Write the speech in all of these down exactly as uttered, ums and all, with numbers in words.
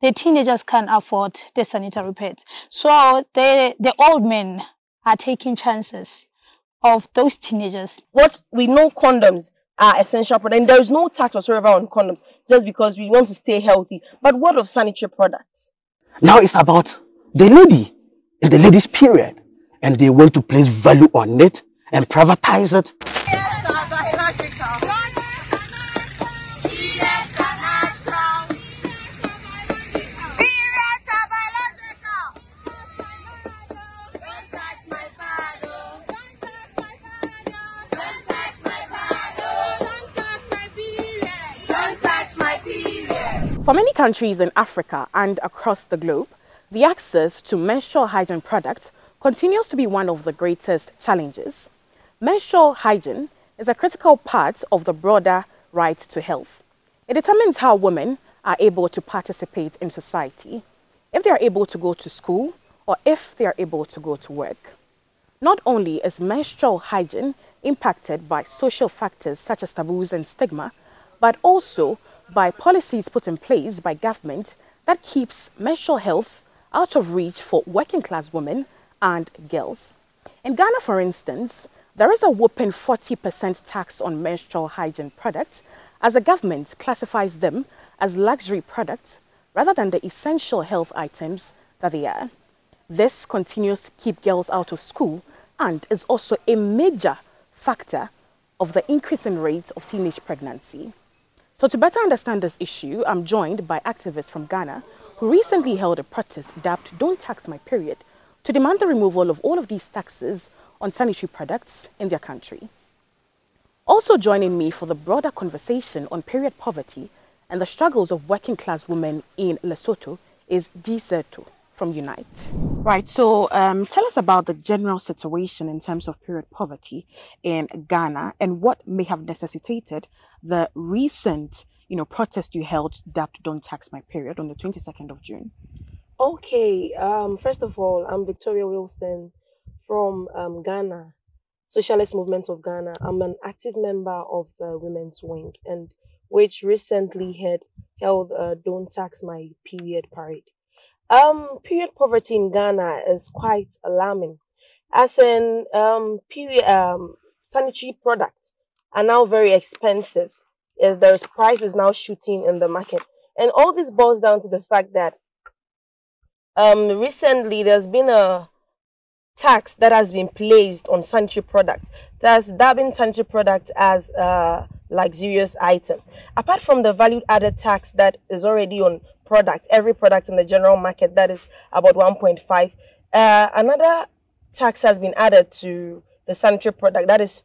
the teenagers can't afford the sanitary pads. So the, the old men are taking chances of those teenagers. What we know, condoms are essential products, and there is no tax whatsoever on condoms just because we want to stay healthy. But what of sanitary products? Now it's about the lady. It's the ladies' period, and they want to place value on it and privatize it. For many countries in Africa and across the globe, the access to menstrual hygiene products continues to be one of the greatest challenges. Menstrual hygiene is a critical part of the broader right to health. It determines how women are able to participate in society, if they are able to go to school, or if they are able to go to work. Not only is menstrual hygiene impacted by social factors such as taboos and stigma, but also by policies put in place by government that keeps menstrual health out of reach for working-class women and girls. In Ghana, for instance, there is a whopping forty percent tax on menstrual hygiene products, as the government classifies them as luxury products rather than the essential health items that they are. This continues to keep girls out of school and is also a major factor of the increasing rate of teenage pregnancy. So to better understand this issue, I'm joined by activists from Ghana who recently held a protest dubbed "Don't Tax My Period" to demand the removal of all of these taxes on sanitary products in their country. Also joining me for the broader conversation on period poverty and the struggles of working class women in Lesotho is Tsetso from Unite. Right, so um, tell us about the general situation in terms of period poverty in Ghana and what may have necessitated the recent, you know, protest you held dubbed "Don't Tax My Period" on the twenty-second of June. Okay, um, first of all, I'm Victoria Wilson from um, Ghana, Socialist Movement of Ghana. I'm an active member of the Women's Wing, and which recently had held a "Don't Tax My Period" parade. Um, period poverty in Ghana is quite alarming, as in um, period um, sanitary products are now very expensive. Uh, there's prices now shooting in the market, and all this boils down to the fact that um, recently there's been a tax that has been placed on sanitary products, that's dubbing sanitary products as a luxurious item. Apart from the value added tax that is already on product, every product in the general market, that is about one point five. Uh, another tax has been added to the sanitary product, that is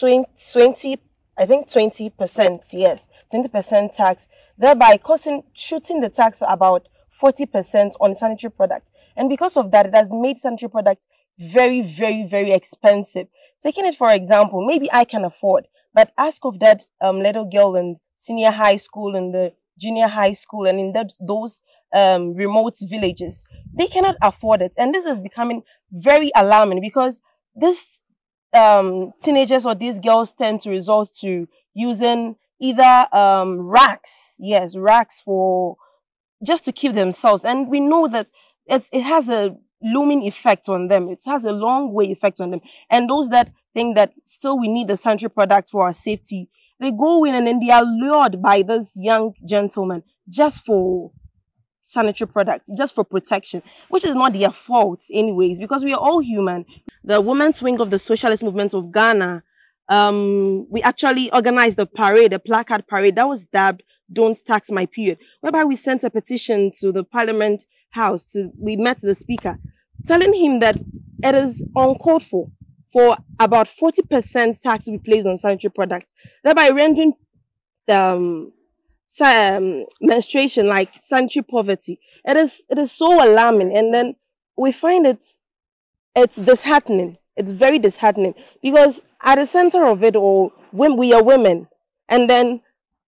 twenty, twenty I think twenty percent, yes, twenty percent tax, thereby causing, shooting the tax about forty percent on sanitary product. And because of that, it has made sanitary products very, very, very expensive. Taking it for example, maybe I can afford, but ask of that um, little girl in senior high school and the junior high school and in that, those um, remote villages, they cannot afford it. And this is becoming very alarming because these um, teenagers or these girls tend to resort to using either um, racks, yes, racks for just to keep themselves. And we know that it's, it has a looming effect on them. It has a long way effect on them. And those that think that still we need the sanitary product for our safety, they go in and then they are lured by this young gentleman just for sanitary products, just for protection, which is not their fault anyways, because we are all human. The Women's Wing of the Socialist Movement of Ghana, um, we actually organized a parade, a placard parade that was dubbed "Don't Tax My Period," whereby we sent a petition to the Parliament House. To, we met the Speaker, telling him that it is uncalled for for about forty percent tax to be placed on sanitary products, thereby rendering um, um, menstruation like sanitary poverty. It is, it is so alarming. And then we find it's, it's disheartening. It's very disheartening because at the center of it all, when we are women. And then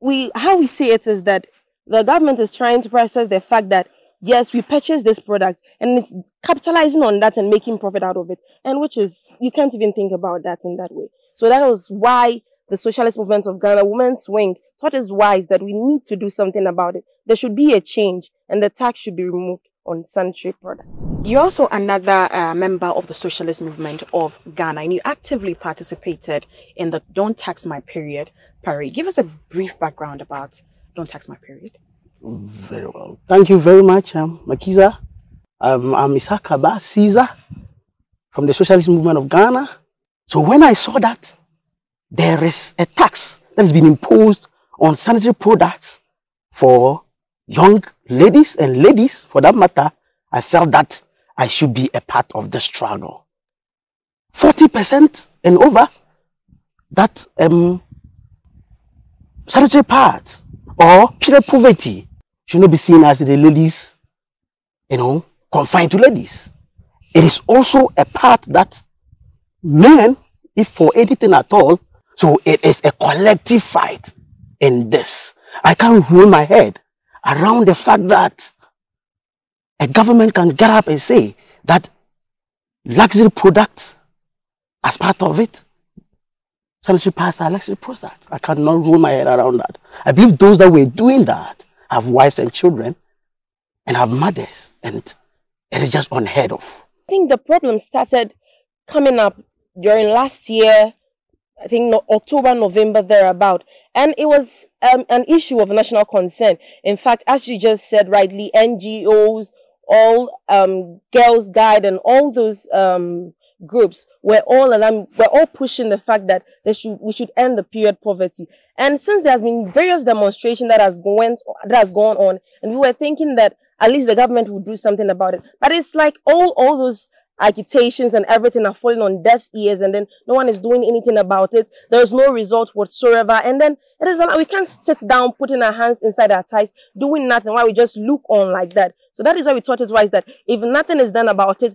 we, how we see it is that the government is trying to process the fact that yes, we purchased this product and it's capitalizing on that and making profit out of it. And which is, you can't even think about that in that way. So that was why the Socialist Movement of Ghana Women's Wing thought it wise that we need to do something about it. There should be a change, and the tax should be removed on sanitary products. You're also another uh, member of the Socialist Movement of Ghana, and you actively participated in the Don't Tax My Period parade. Give us a brief background about Don't Tax My Period. Very well. Thank you very much, um, Makisa. Um, I'm Isakaba Caesar from the Socialist Movement of Ghana. So when I saw that there is a tax that has been imposed on sanitary products for young ladies and ladies, for that matter, I felt that I should be a part of the struggle. forty percent and over that um, sanitary part or period poverty should not be seen as the ladies, you know, confined to ladies. It is also a part that men, if for anything at all, so it is a collective fight in this. I can't roll my head around the fact that a government can get up and say that luxury products as part of it, sanitary pads are luxury products. I cannot roll my head around that. I believe those that were doing that have wives and children and have mothers, and it is just unheard of. I think the problem started coming up during last year, I think no, October, November, thereabout. And it was um, an issue of national concern. In fact, as you just said rightly, N G Os, all um, Girls Guide and all those um, groups were all, and I'm, were all pushing the fact that they should, we should end the period poverty. And since there has been various demonstrations that has, went, that has gone on, and we were thinking that at least the government would do something about it. But it's like all, all those agitations and everything are falling on deaf ears, and then no one is doing anything about it. There is no result whatsoever, and then it is we can't sit down putting our hands inside our thighs doing nothing while we just look on like that. So that is why we thought it wise that if nothing is done about it,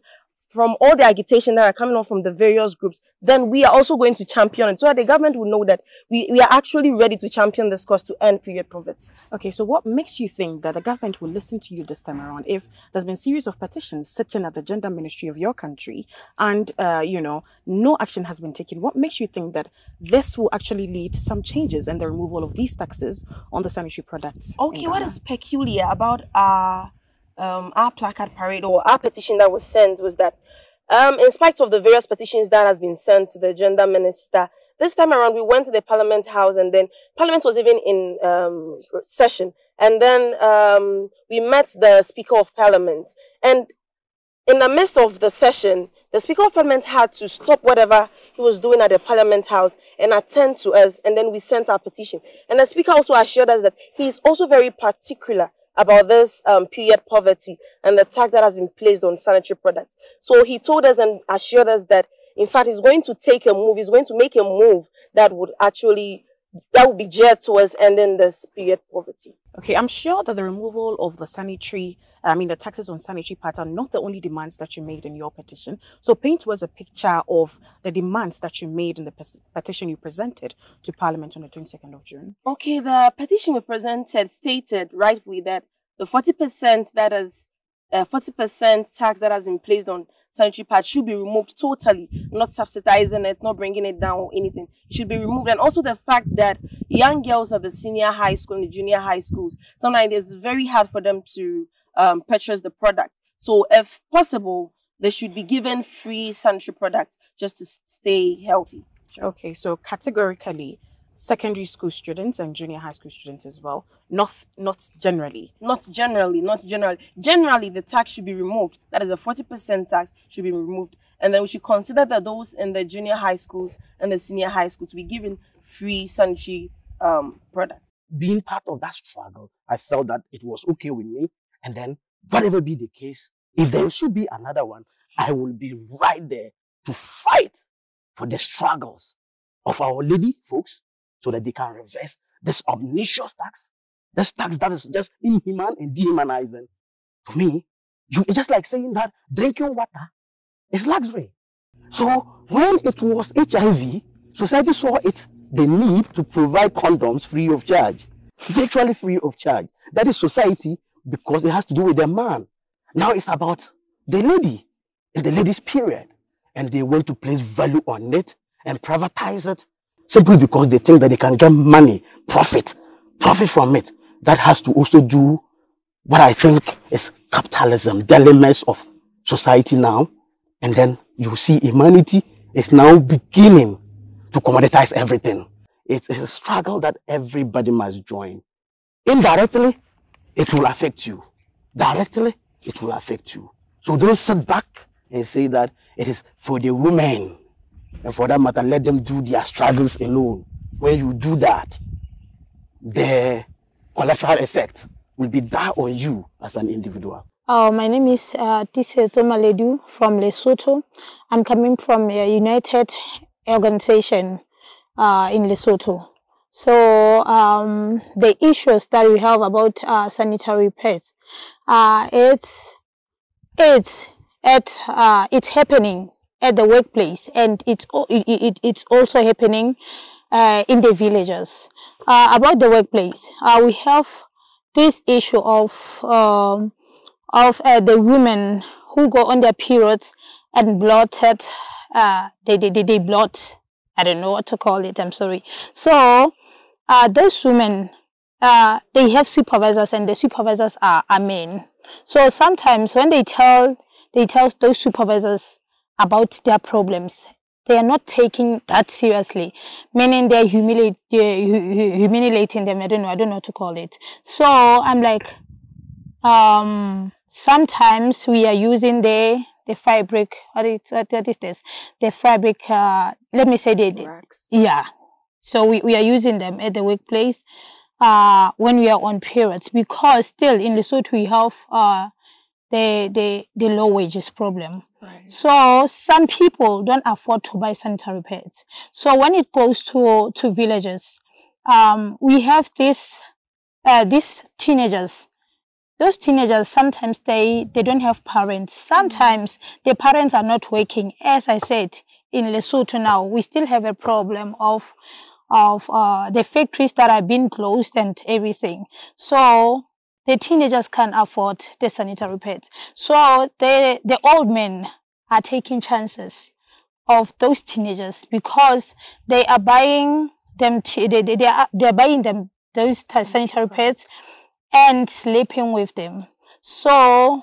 from all the agitation that are coming on from the various groups, then we are also going to champion it so that the government will know that we, we are actually ready to champion this cause to end period poverty. Okay, so what makes you think that the government will listen to you this time around if there's been a series of petitions sitting at the gender ministry of your country and, uh, you know, no action has been taken? What makes you think that this will actually lead to some changes and the removal of these taxes on the sanitary products? Okay, what is peculiar about our... Uh... Um, our placard parade or our petition that was sent was that um, in spite of the various petitions that has been sent to the gender minister, this time around we went to the Parliament House, and then Parliament was even in um, session, and then um, we met the Speaker of Parliament, and in the midst of the session the Speaker of Parliament had to stop whatever he was doing at the Parliament House and attend to us, and then we sent our petition, and the Speaker also assured us that he is also very particular about this um, period poverty and the tax that has been placed on sanitary products. So he told us and assured us that, in fact, he's going to take a move, he's going to make a move that would actually, that would be geared towards ending this period poverty. Okay, I'm sure that the removal of the sanitary, I mean the taxes on sanitary parts are not the only demands that you made in your petition. So paint was a picture of the demands that you made in the pet petition you presented to Parliament on the twenty-second of June. Okay, the petition we presented stated rightfully that the forty percent that is forty percent uh, tax that has been placed on sanitary pads should be removed totally, not subsidizing it, not bringing it down or anything. It should be removed. And also the fact that young girls at the senior high school and the junior high schools, sometimes it's very hard for them to um, purchase the product. So if possible, they should be given free sanitary products just to stay healthy. Okay, so categorically, secondary school students and junior high school students as well. Not, not generally. Not generally, not generally. Generally, the tax should be removed. That is, the forty percent tax should be removed. And then we should consider that those in the junior high schools and the senior high school to be given free sanitary um, products. Being part of that struggle, I felt that it was okay with me. And then, whatever be the case, if there should be another one, I will be right there to fight for the struggles of our lady folks, so that they can reverse this obnoxious tax, this tax that is just inhuman and dehumanizing. To me, you, it's just like saying that drinking water is luxury. So when it was H I V, society saw it, the need to provide condoms free of charge, virtually free of charge. That is society, because it has to do with the man. Now it's about the lady and the lady's period. And they want to place value on it and privatize it. simply because they think that they can get money, profit, profit from it. That has to also do what I think is capitalism, dilemmas of society now. And then you see humanity is now beginning to commoditize everything. It's a struggle that everybody must join. Indirectly, it will affect you. Directly, it will affect you. So don't sit back and say that it is for the women. And for that matter, let them do their struggles alone. When you do that, the collateral effect will be that on you as an individual. Oh, my name is uh, Tsetso Maledu from Lesotho. I'm coming from a United organization uh, in Lesotho. So um, the issues that we have about uh, sanitary pads, uh, it's it's at uh, it's happening at the workplace, and it's it, it's also happening uh, in the villages. Uh, about the workplace, uh, we have this issue of um, of uh, the women who go on their periods and blotted. Uh, they they they, they blot. I don't know what to call it. I'm sorry. So. Uh, those women, uh, they have supervisors, and the supervisors are, are men. So sometimes when they tell, they tell those supervisors about their problems, they are not taking that seriously, meaning they're humili humiliating them. I don't know. I don't know what to call it. So I'm like, um, sometimes we are using the the fabric. What is what is this? The fabric. Uh, let me say the, the yeah. So we, we are using them at the workplace uh, when we are on periods, because still in Lesotho we have uh, the, the, the low wages problem. Right. So some people don't afford to buy sanitary pads. So when it goes to, to villages, um, we have this, uh, these teenagers. Those teenagers, sometimes they, they don't have parents. Sometimes the parents are not working. As I said, in Lesotho now, we still have a problem of of uh, the factories that have been closed and everything. So the teenagers can't afford the sanitary pads. So the, the old men are taking chances of those teenagers, because they are buying them, t they, they, they, are, they are buying them those sanitary pads and sleeping with them. So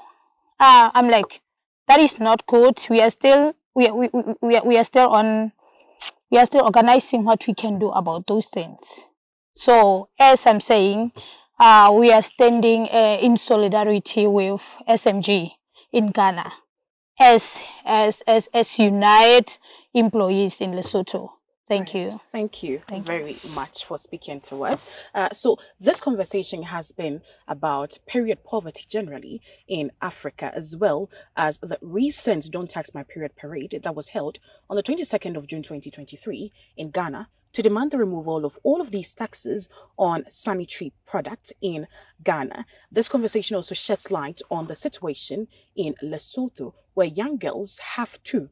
uh, I'm like, that is not good. We are still, we, we, we, are, we are still on, we are still organizing what we can do about those things. So as I'm saying, uh, we are standing uh, in solidarity with S M G in Ghana as, as, as, as United Employees in Lesotho. Thank right. you. Thank you Thank very you. much for speaking to us. Uh, so this conversation has been about period poverty generally in Africa, as well as the recent Don't Tax My Period parade that was held on the twenty-second of June twenty twenty-three in Ghana to demand the removal of all of these taxes on sanitary products in Ghana. This conversation also sheds light on the situation in Lesotho, where young girls have to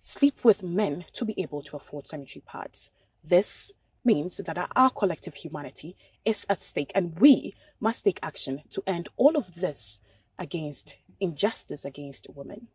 sleep with men to be able to afford sanitary pads. This means that our collective humanity is at stake, and we must take action to end all of this against injustice against women.